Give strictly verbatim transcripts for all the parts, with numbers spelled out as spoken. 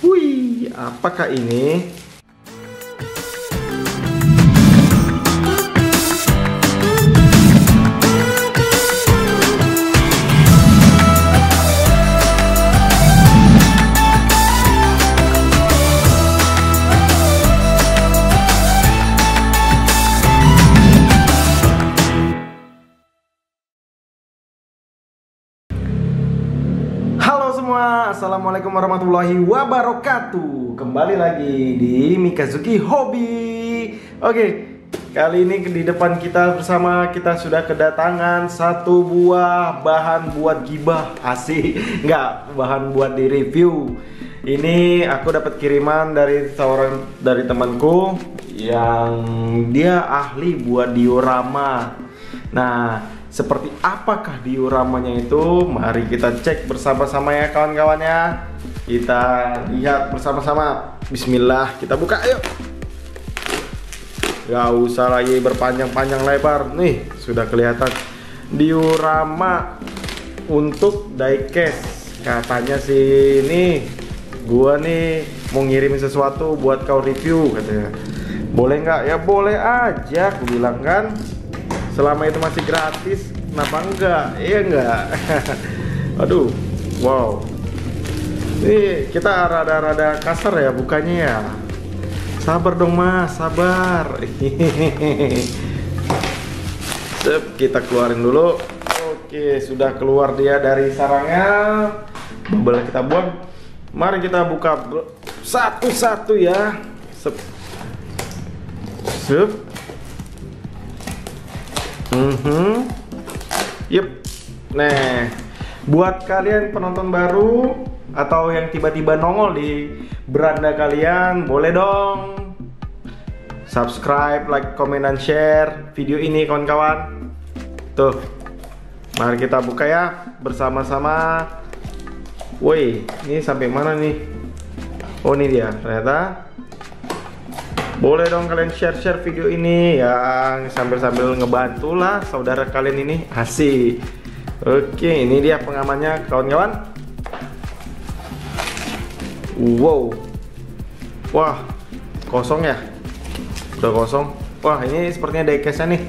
Wih, apakah ini? Assalamualaikum warahmatullahi wabarakatuh. Kembali lagi di Mikazuki Hobi. Oke, kali ini di depan kita bersama kita sudah kedatangan satu buah bahan buat gibah. Asik, nggak bahan buat di review. Ini aku dapat kiriman dari seorang dari temanku yang dia ahli buat diorama. Nah, seperti apakah dioramanya itu? Mari kita cek bersama-sama ya kawan-kawannya. Kita lihat bersama-sama. Bismillah, kita buka, ayo. Gak usah lagi berpanjang-panjang lebar. Nih, sudah kelihatan diorama untuk diecast. Katanya sih, nih, gua nih mau ngirimin sesuatu buat kau review katanya. Boleh nggak? Ya boleh aja, aku bilang kan. Selama itu masih gratis, kenapa enggak? Iya enggak? Aduh, wow. Ini kita rada-rada kasar ya bukanya ya. Sabar dong mas, sabar. Kita keluarin dulu. Oke, sudah keluar dia dari sarangnya. Bubble kita buang. Mari kita buka satu-satu ya. Sep. Sep. Mm-hmm. Yep. Nah, buat kalian penonton baru atau yang tiba-tiba nongol di beranda kalian, boleh dong subscribe, like, comment, dan share video ini kawan-kawan. Tuh, mari kita buka ya bersama-sama. Woi, ini sampai mana nih? Oh, ini dia ternyata. Boleh dong kalian share-share video ini yang sambil-sambil ngebantulah saudara kalian ini. Asik. Oke, ini dia pengamannya kawan-kawan. Wow. Wah, kosong ya. Udah kosong. Wah, ini sepertinya diecast-nya nih.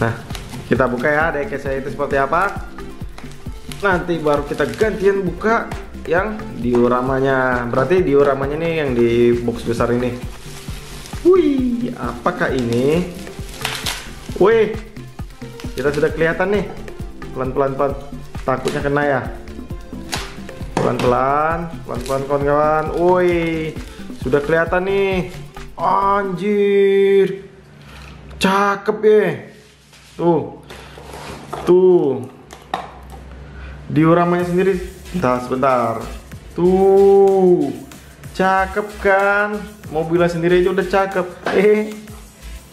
Nah, kita buka ya diecast-nya itu seperti apa. Nanti baru kita gantian buka yang dioramanya. Berarti dioramanya nih yang di box besar ini. Wih, apakah ini? Wih, kita sudah kelihatan nih. Pelan-pelan, pelan. Takutnya kena ya. Pelan-pelan, pelan-pelan kawan-kawan. Wih, sudah kelihatan nih. Anjir, cakep ya. Tuh, tuh. Dioramanya sendiri. Bentar, sebentar. Tuh, cakep kan? Mobilnya sendiri aja udah cakep. Eh,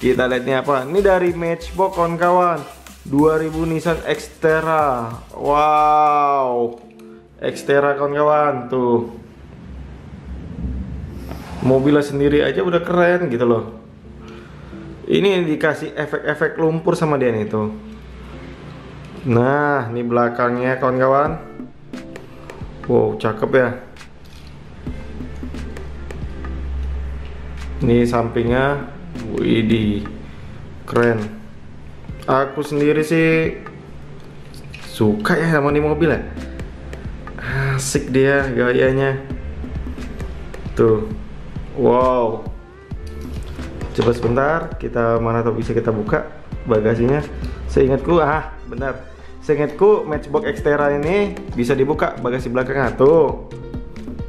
kita lihat nih apa? Ini dari Matchbox kawan-kawan. dua ribu Nissan Xterra. Wow, Xterra kawan-kawan tuh. Mobilnya sendiri aja udah keren gitu loh. Ini dikasih efek-efek lumpur sama dia nih tuh. Nah, ini belakangnya kawan-kawan. Wow, cakep ya. Ini sampingnya, widih, keren. Aku sendiri sih suka ya sama ini mobil ya. Asik dia gayanya. Tuh, wow. Coba sebentar, kita mana tahu bisa kita buka bagasinya. Seingatku, ah, benar. Seingatku Matchbox Xterra ini bisa dibuka bagasi belakangnya tuh.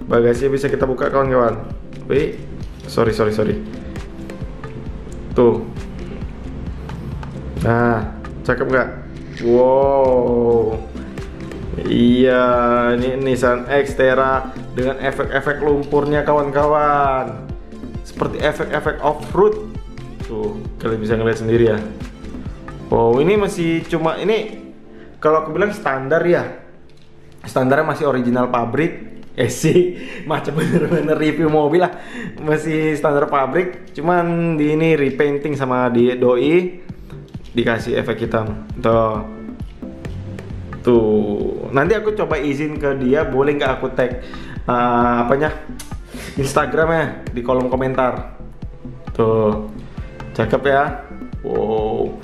Bagasi bisa kita buka kawan-kawan. Wih, sorry sorry sorry. Tuh. Nah, cakep nggak? Wow. Iya, ini Nissan Xterra dengan efek-efek lumpurnya kawan-kawan. Seperti efek-efek off-road. Tuh, kalian bisa ngeliat sendiri ya. Wow, ini masih cuma ini. Kalau aku bilang standar ya, standarnya masih original pabrik. Eh sih, macam bener-bener review mobil lah. Masih standar pabrik, cuman di ini repainting sama di doi. Dikasih efek hitam. Tuh. Tuh. Nanti aku coba izin ke dia, boleh nggak aku tag uh, apanya Instagramnya di kolom komentar. Tuh, cakep ya. Wow.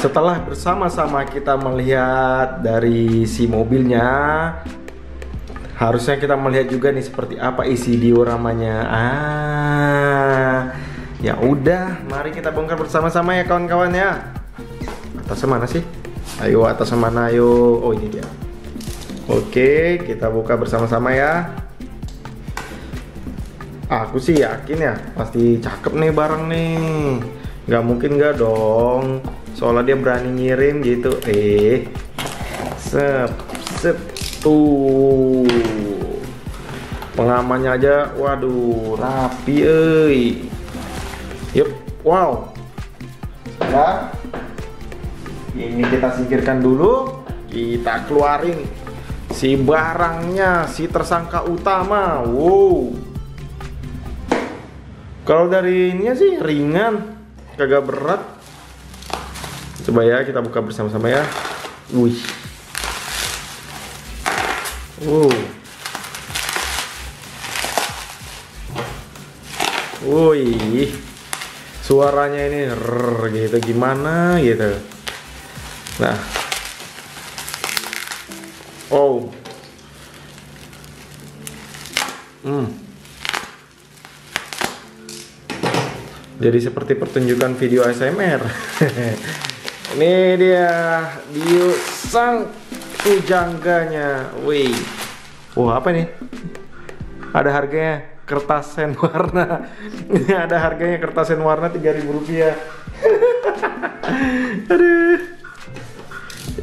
Setelah bersama-sama kita melihat dari si mobilnya, harusnya kita melihat juga nih seperti apa isi dioramanya. Ah, ya udah, mari kita bongkar bersama-sama ya kawan-kawan ya. Atasnya mana sih? Ayo atasnya mana? Ayo. Oh, ini dia. Oke, kita buka bersama-sama ya. Aku sih yakin ya, pasti cakep nih barang nih. Gak mungkin gak dong. Soalnya dia berani ngirim gitu. Eh, sep, sep, tuh. Pengamannya aja, waduh, rapi, eh. Yup, wow. Nah, ini kita singkirkan dulu. Kita keluarin si barangnya, si tersangka utama. Wow. Kalau dari ini sih ringan, kagak berat. Coba ya kita buka bersama-sama ya. Wih. Wow. Wih. Suaranya ini rrr, gitu gimana gitu. Nah. Oh. Hmm. Jadi seperti pertunjukan video A S M R. Ini dia Dio sang pujangganya. Wih. Wah, apa nih? Ada harganya kertas sen warna. Ini ada harganya kertas sen warna tiga ribu rupiah. Aduh.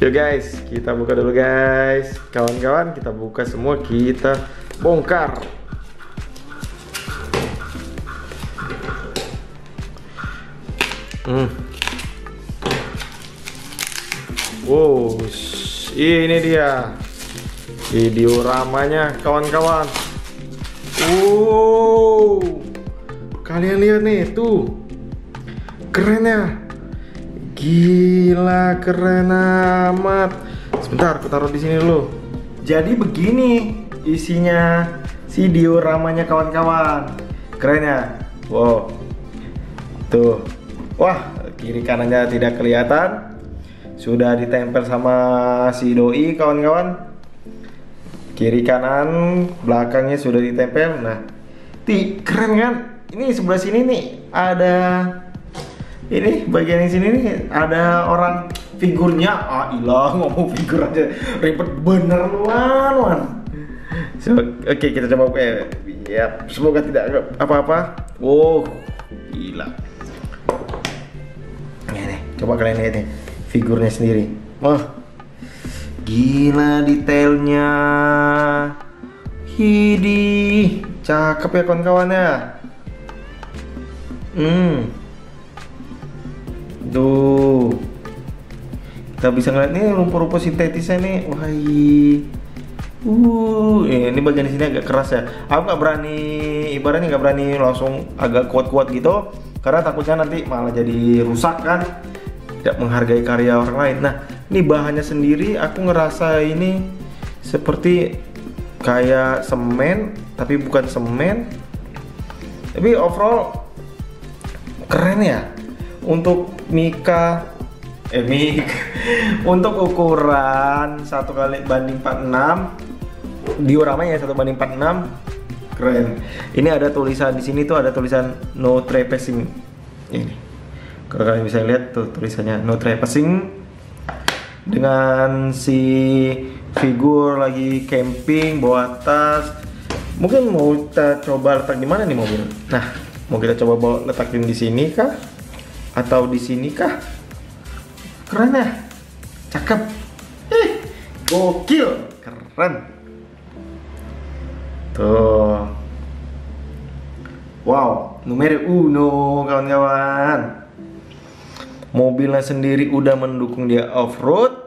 Yuk guys, kita buka dulu guys. Kawan-kawan, kita buka semua, kita bongkar. Hmm. Wow, ini dia video ramanya kawan-kawan. Wow, kalian lihat nih tuh, keren ya, gila keren amat. Sebentar, aku taruh di sini dulu. Jadi begini isinya si dioramanya kawan-kawan, keren ya. Wow, tuh, wah kiri kanannya tidak kelihatan. Sudah ditempel sama si doi kawan-kawan. Kiri kanan belakangnya sudah ditempel. Nah, ti keren kan? Ini sebelah sini nih ada ini bagian yang sini nih ada orang figurnya. Ah ilah, ngomong figur aja ribet bener luan. So, oke okay, kita coba eh, ya semoga tidak apa-apa. Wow, gila. Ini nih, coba kalian lihat nih figurnya sendiri. Wah, gila detailnya. Hidih, cakep ya kawan-kawan ya. Hmm. Tuh. Kita bisa ngeliat nih rumput-rumput sintetisnya nih. Wah. Uh, ini bagian di sini agak keras ya. Aku nggak berani, ibaratnya nggak berani langsung agak kuat-kuat gitu, karena takutnya nanti malah jadi rusak kan. Tidak menghargai karya orang lain. Nah, ini bahannya sendiri aku ngerasa ini seperti kayak semen, tapi bukan semen. Tapi overall keren ya. Untuk Mika eh Mika untuk ukuran satu kali banding empat puluh enam dioramanya satu banding empat puluh enam keren. Ini ada tulisan di sini tuh, ada tulisan no trespassing. Ini kalau kalian bisa lihat tuh tulisannya no trespassing, dengan si figur lagi camping bawa tas. Mungkin mau kita coba letak di mana nih mobil? Nah, mau kita coba bawa letakin di sini kah atau di sini kah? Keren ya, cakep, eh gokil, keren tuh. Wow, numero uno kawan-kawan. Mobilnya sendiri udah mendukung dia off-road.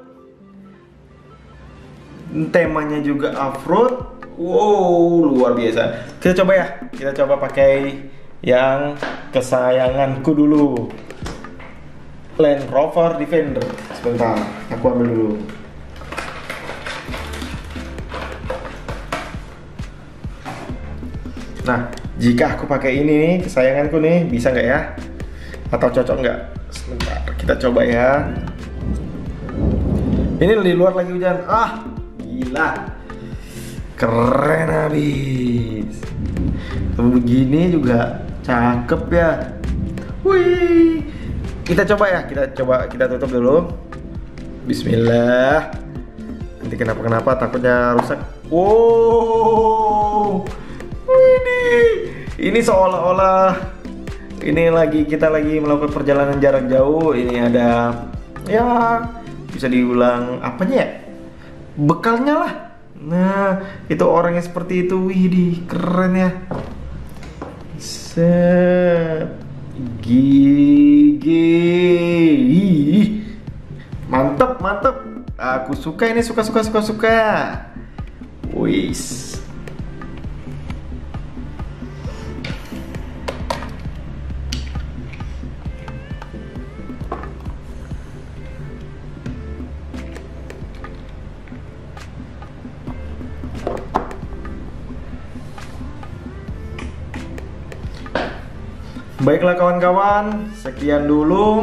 Temanya juga off-road. Wow, luar biasa. Kita coba ya, kita coba pakai yang kesayanganku dulu, Land Rover Defender. Sebentar, aku ambil dulu. Nah, jika aku pakai ini nih, kesayanganku nih, bisa nggak ya? Atau cocok nggak? Sebentar, kita coba ya. Ini di luar lagi hujan. Ah, gila. Keren habis. Begini juga cakep ya. Wih. Kita coba ya, kita coba, kita tutup dulu. Bismillah. Nanti kenapa-kenapa takutnya rusak. Wow. Ini ini seolah-olah ini lagi kita lagi melakukan perjalanan jarak jauh. Ini ada ya bisa diulang apanya ya? Bekalnya lah. Nah, itu orangnya seperti itu. Wih, di keren ya. Set gigi. Mantap, mantap. Aku suka ini, suka suka suka suka. Wih. Baiklah kawan-kawan, sekian dulu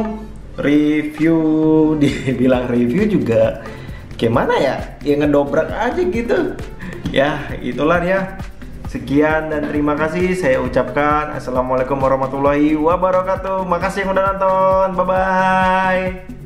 review, dibilang review juga gimana ya, ya ngedobrak aja gitu ya, itulah dia. Sekian dan terima kasih saya ucapkan. Assalamualaikum warahmatullahi wabarakatuh. Makasih yang udah nonton, bye-bye.